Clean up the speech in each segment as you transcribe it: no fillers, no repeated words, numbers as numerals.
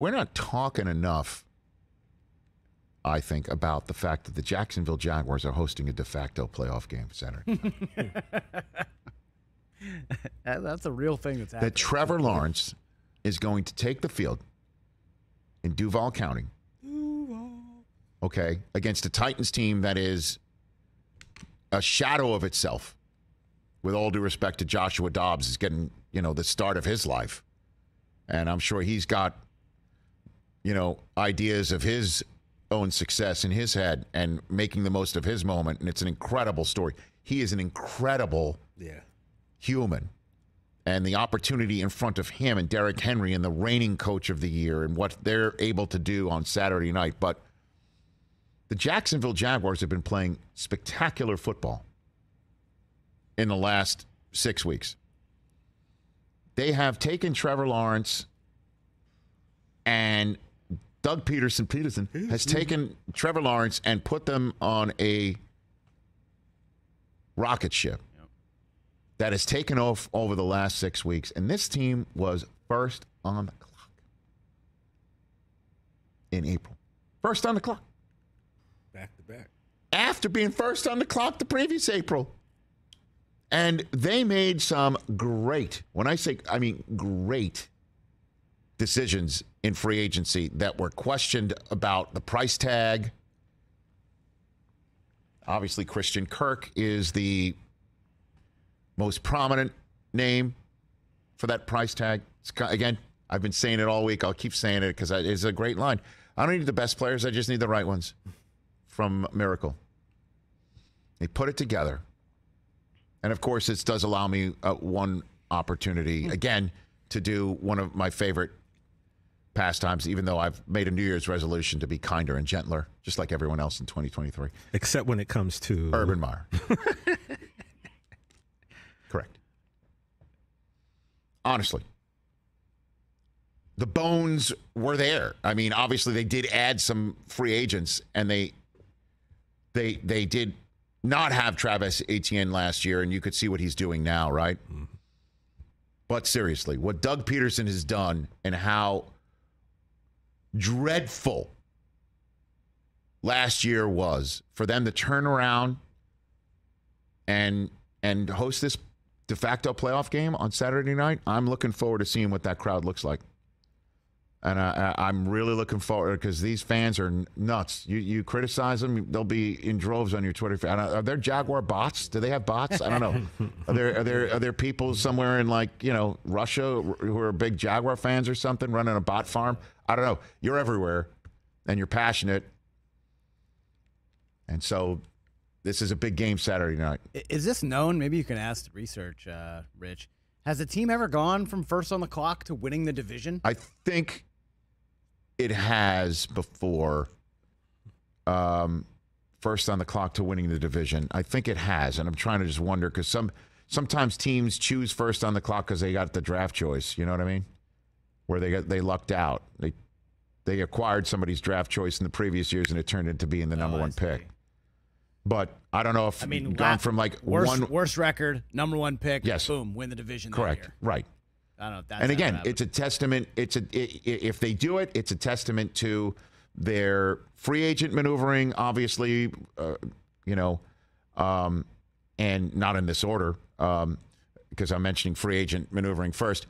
We're not talking enough, I think, about the fact that the Jacksonville Jaguars are hosting a de facto playoff game Saturday. That's a real thing that's happening. That Trevor Lawrence is going to take the field in Duval County. Okay, against a Titans team that is a shadow of itself. With all due respect to Joshua Dobbs, is getting, you know, the start of his life. And I'm sure he's got, you know, ideas of his own success in his head and making the most of his moment. And it's an incredible story. He is an incredible human. And the opportunity in front of him and Derrick Henry and the reigning coach of the year and what they're able to do on Saturday night. But the Jacksonville Jaguars have been playing spectacular football in the last 6 weeks. They have taken Trevor Lawrence, and Doug Pederson has taken Trevor Lawrence and put them on a rocket ship that has taken off over the last 6 weeks. And this team was first on the clock in April. First on the clock. Back to back. After being first on the clock the previous April. And they made some great, when I say, I mean great decisions in free agency that were questioned about the price tag. Obviously, Christian Kirk is the most prominent name for that price tag. It's, again, I've been saying it all week. I'll keep saying it because it's a great line. I don't need the best players. I just need the right ones from Miracle. They put it together. And, of course, this does allow me one opportunity, again, to do one of my favorite pastimes, even though I've made a New Year's resolution to be kinder and gentler, just like everyone else in 2023. Except when it comes to Urban Meyer. Correct. Honestly. The bones were there. I mean, obviously, they did add some free agents, and they did not have Travis Etienne last year, and you could see what he's doing now, right? Mm-hmm. But seriously, what Doug Pederson has done and how dreadful last year was, for them to turn around and host this de facto playoff game on Saturday night, I'm looking forward to seeing what that crowd looks like. And I'm really looking forward, because these fans are nuts. You criticize them, they'll be in droves on your Twitter feed. Are there Jaguar bots? Do they have bots? I don't know. Are there people somewhere in, like, you know, Russia who are big Jaguar fans or something running a bot farm? I don't know. You're everywhere, and you're passionate, and so this is a big game Saturday night. Is this known? Maybe you can ask the research, Rich. Has the team ever gone from first on the clock to winning the division? I think it has before, first on the clock to winning the division. I think it has, and I'm trying to just wonder, because sometimes teams choose first on the clock because they got the draft choice. You know what I mean? Where they lucked out. They acquired somebody's draft choice in the previous years, and it turned into being the number one pick. But I don't know if, I mean, gone from like worst record, number one pick, boom, win the division. Correct, that year. Right. I don't know if that's. And again, it's a testament. If they do it, it's a testament to their free agent maneuvering, obviously, you know, and not in this order, because I'm mentioning free agent maneuvering first.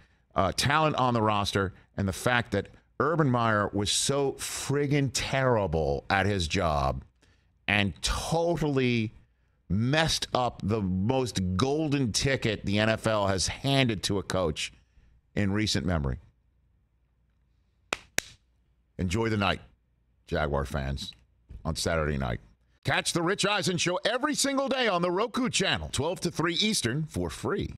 Talent on the roster, and the fact that Urban Meyer was so friggin' terrible at his job and totally messed up the most golden ticket the NFL has handed to a coach in recent memory. Enjoy the night, Jaguar fans, on Saturday night. Catch the Rich Eisen Show every single day on the Roku channel, 12 to 3 Eastern, for free.